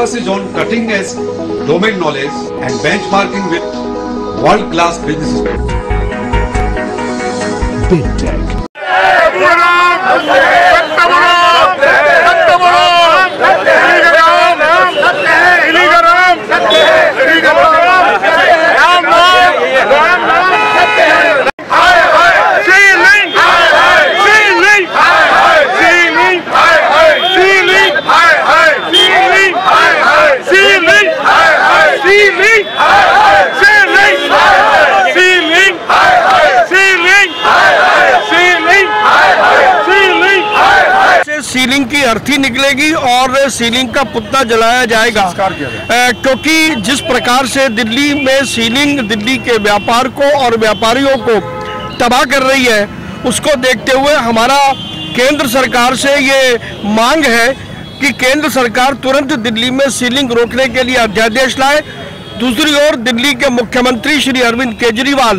focus is on cutting-edge domain knowledge and benchmarking with world-class businesses. Big Tech. Ceiling की अर्थी निकलेगी और ceiling का पुतला जलाया जाएगा, क्योंकि जिस प्रकार से दिल्ली में सीलिंग दिल्ली के व्यापार को और व्यापारियों को तबाह कर रही है, उसको देखते हुए हमारा केंद्र सरकार से ये मांग है कि केंद्र सरकार तुरंत दिल्ली में सीलिंग रोकने के लिए अध्यादेश लाए। दूसरी ओर दिल्ली के मुख्यमंत्री श्री अरविंद केजरीवाल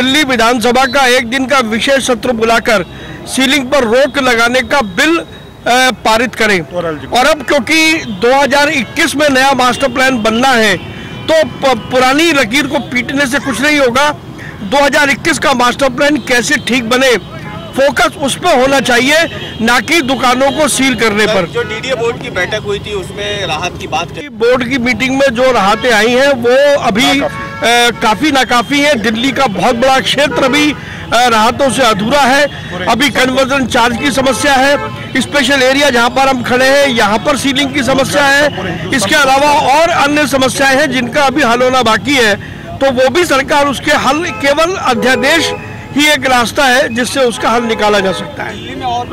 दिल्ली विधानसभा का एक दिन का विशेष सत्र बुलाकर सीलिंग पर रोक लगाने का बिल पारित करें। और अब क्योंकि 2021 में नया मास्टर प्लान बनना है तो पुरानी लकीर को पीटने से कुछ नहीं होगा। 2021 का मास्टर प्लान कैसे ठीक बने, फोकस उस पर होना चाहिए, ना कि दुकानों को सील करने पर। जो डीडीए बोर्ड की बैठक हुई थी उसमें राहत की बात की, बोर्ड की मीटिंग में जो राहतें आई हैं वो अभी काफ़ी नाकाफ़ी है। दिल्ली का बहुत बड़ा क्षेत्र भी राहतों से अधूरा है। अभी कन्वर्जन चार्ज की समस्या है, स्पेशल एरिया जहां पर हम खड़े हैं यहां पर सीलिंग की समस्या है, इसके अलावा और अन्य समस्याएं हैं जिनका अभी हल होना बाकी है। तो वो भी सरकार उसके हल, केवल अध्यादेश ही एक रास्ता है जिससे उसका हल निकाला जा सकता है।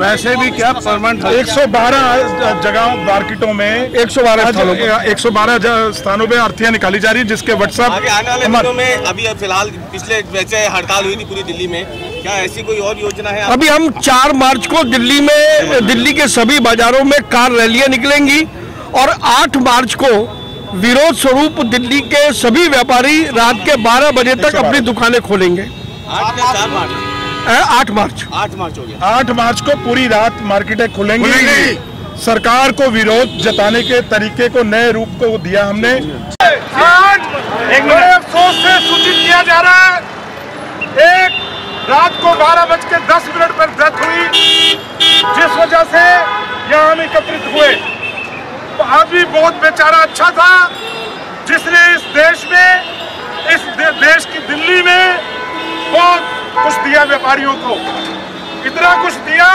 वैसे भी क्या परमानेंट 112 जगहों मार्केटों में 112 स्थानों पे अर्थियां निकाली जा रही है, जिसके व्हाट्सएप आने वाले दिनों में अभी फिलहाल पिछले वैसे हड़ताल हुई थी पूरी दिल्ली में, क्या ऐसी कोई और योजना है? अभी हम 4 मार्च को दिल्ली में दिल्ली के सभी बाजारों में कार रैलियाँ निकलेंगी और 8 मार्च को विरोध स्वरूप दिल्ली के सभी व्यापारी रात के 12 बजे तक अपनी दुकानें खोलेंगे। 8 मार्च हो गया। 8 मार्च को पूरी रात मार्केटें खुलेंगी। सरकार को विरोध जताने के तरीके को, नए रूप को दिया हमने। बड़े अफसोस से सूचित किया जा रहा है, एक रात को 12:10 पर डेथ हुई, जिस वजह से यहाँ हम एकत्रित हुए। आदमी बहुत बेचारा अच्छा था जिसने इस देश में, इस देश की दिल्ली में बहुत कुछ दिया, व्यापारियों को इतना कुछ दिया,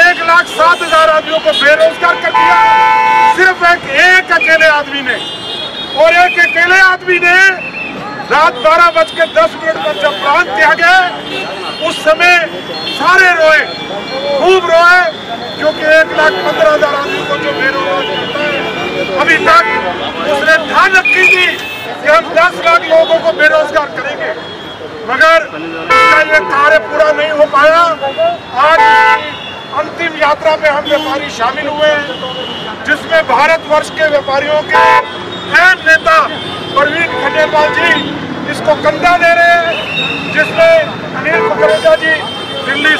1,07,000 आदमियों को बेरोजगार कर दिया सिर्फ एक अकेले आदमी ने। और एक अकेले आदमी ने रात 12:10 पर जब प्राण त्यागे उस समय सारे रोए, खूब रोए, क्योंकि 1,15,000 आदमी को जो बेरोजगार अभी तक उसने ठान रखी थी कि हम 10 लाख लोगों को बेरोजगार करेंगे, मगर ये कार्य पूरा नहीं हो पाया। आज अंतिम यात्रा में हम व्यापारी शामिल हुए जिसमें भारतवर्ष के व्यापारियों के अहम नेता प्रवीण खंडेलवाल जी इसको कंधा दे रहे हैं, जिसमें अनिल मुखर्जी जी दिल्ली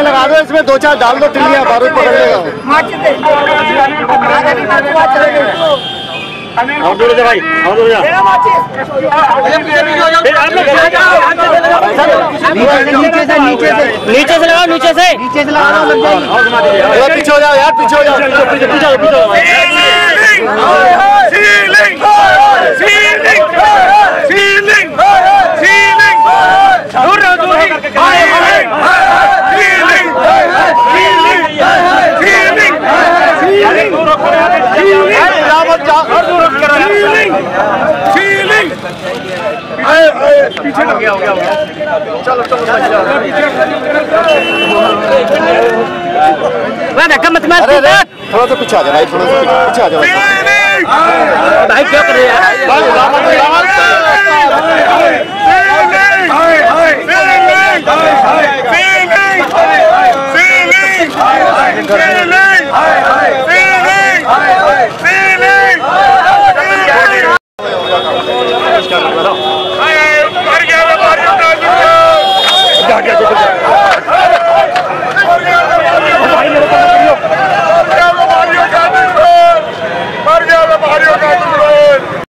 लगा दो, इसमें 2-4 डाल दो, तिल्लियां बारूद पकड़ लेगा। नीचे से लगाओ, पीछे हो जाओ यार, पीछे हो जाओ। पीछे लग गया, चलो मत, थोड़ा सा पीछे आ जाओ, थोड़ा सा पीछे आ जाओ। क्या